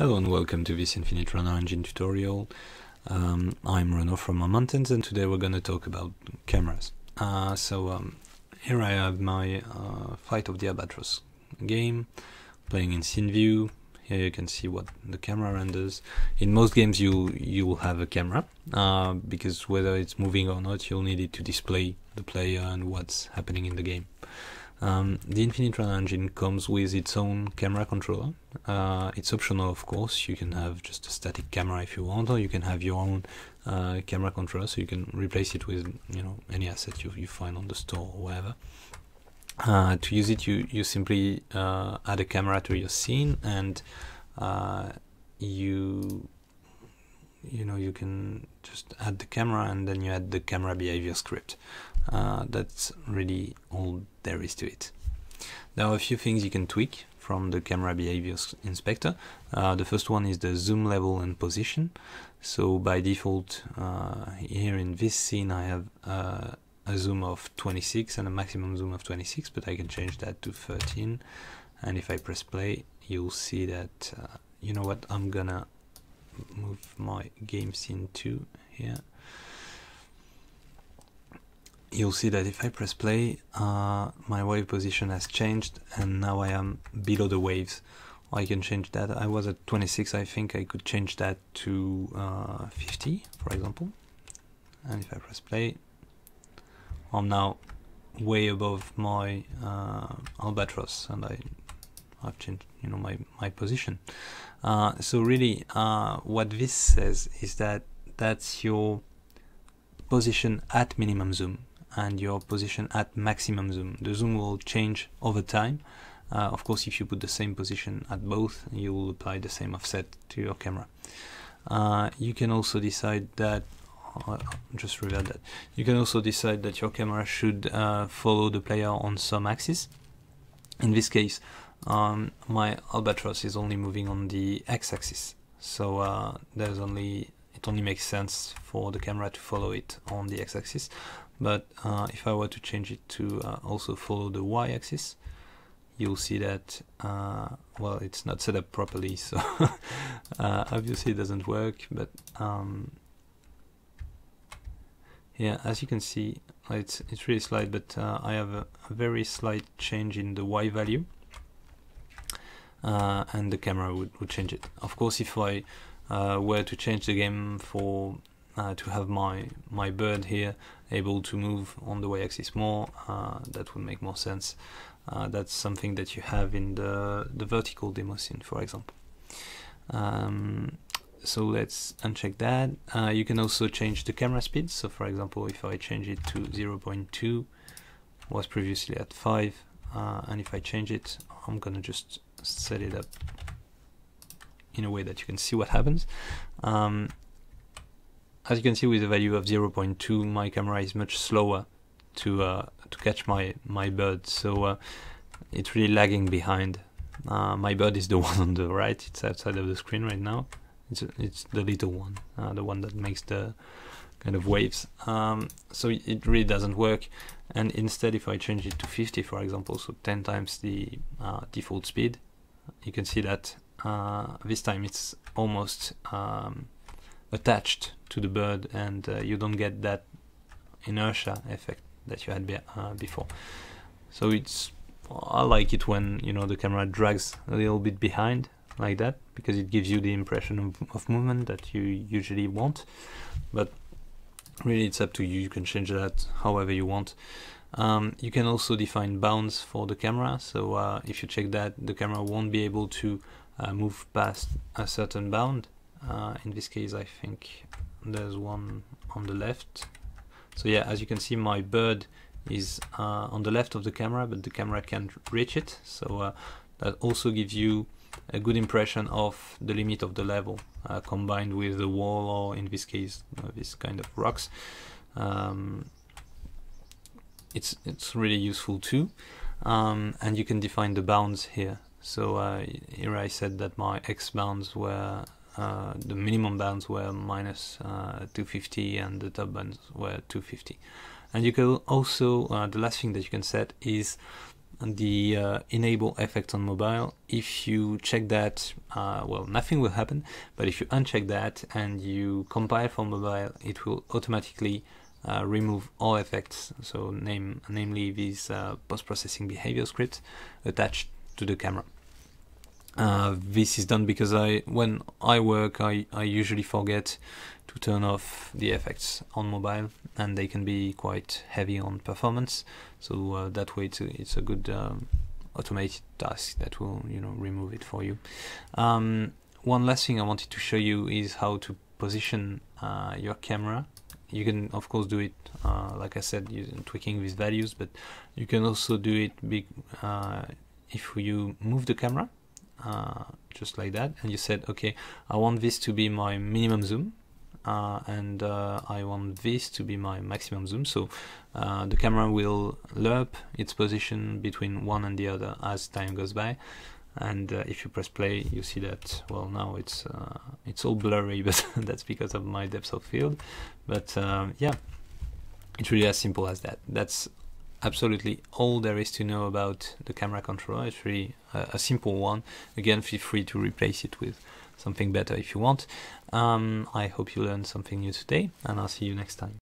Hello and welcome to this Infinite Runner Engine tutorial. I'm Renaud from More Mountains, and today we're going to talk about cameras. Here I have my Flight of the Abatros game, playing in scene view. Here you can see what the camera renders. In most games you will have a camera, because whether it's moving or not, you'll need it to display the player and what's happening in the game. The Infinite Runner Engine comes with its own camera controller. It's optional, of course. You can have just a static camera if you want, or you can have your own camera controller, so you can replace it with any asset you find on the store or wherever. To use it, you simply add a camera to your scene, and you can just add the camera, and then you add the camera behavior script. That's really all there is to it. There are a few things you can tweak from the camera behavior inspector. The first one is the zoom level and position. So by default, here in this scene I have a zoom of 26 and a maximum zoom of 26, but I can change that to 13, and if I press play, you'll see that I'm gonna move my game scene to here. You'll see that if I press play, my wave position has changed, and now I am below the waves. I can change that. I was at 26, I think. I could change that to 50, for example. And if I press play, I'm now way above my albatross, and I've changed, my position. So really, what this says is that that's your position at minimum zoom and your position at maximum zoom. The zoom will change over time. Of course, if you put the same position at both, you will apply the same offset to your camera. You can also decide that, just revert that. You can also decide that your camera should follow the player on some axis. In this case, my albatross is only moving on the x-axis, so it only makes sense for the camera to follow it on the x-axis. But if I were to change it to also follow the y-axis, you'll see that well, it's not set up properly, so obviously it doesn't work. But yeah, as you can see, it's really slight, but I have a very slight change in the y value. And the camera would change it. Of course, if I were to change the game to have my bird here able to move on the y-axis more, that would make more sense. That's something that you have in the vertical demo scene, for example. So let's uncheck that. You can also change the camera speed. So for example, if I change it to 0.2, was previously at 5, and if I change it, I'm gonna just set it up in a way that you can see what happens. As you can see, with a value of 0.2, my camera is much slower to catch my bird, so it's really lagging behind. My bird is the one on the right. It's outside of the screen right now. It's the little one, the one that makes the kind of waves. So it really doesn't work. And instead, if I change it to 50, for example, so 10 times the default speed, you can see that this time it's almost attached to the bird, and you don't get that inertia effect that you had before. So I like it when the camera drags a little bit behind like that, because it gives you the impression of movement that you usually want. But really, it's up to you. You can change that however you want. You can also define bounds for the camera. So if you check that, the camera won't be able to move past a certain bound. In this case, I think there's one on the left. So yeah, as you can see, my bird is on the left of the camera, but the camera can't reach it. So that also gives you a good impression of the limit of the level, combined with the wall, or in this case, this kind of rocks. It's really useful too. And you can define the bounds here. So here I said that my X bounds were, the minimum bounds were minus 250, and the top bounds were 250. And you can also, the last thing that you can set is the enable effect on mobile. If you check that, well, nothing will happen, but if you uncheck that and you compile for mobile, it will automatically remove all effects, so namely these post-processing behavior scripts attached to the camera. This is done because when I work I usually forget to turn off the effects on mobile, and they can be quite heavy on performance, so that way it's a good automated task that will, you know, remove it for you. One last thing I wanted to show you is how to position your camera. You can of course do it like I said, using tweaking these values, but you can also do it if you move the camera just like that, and you said, okay, I want this to be my minimum zoom, and I want this to be my maximum zoom, so the camera will lerp its position between one and the other as time goes by. And if you press play, you see that, well, now it's all blurry, but that's because of my depth of field. But yeah, it's really as simple as that. That's absolutely all there is to know about the camera controller. It's really a simple one. Again, feel free to replace it with something better if you want. I hope you learned something new today, and I'll see you next time.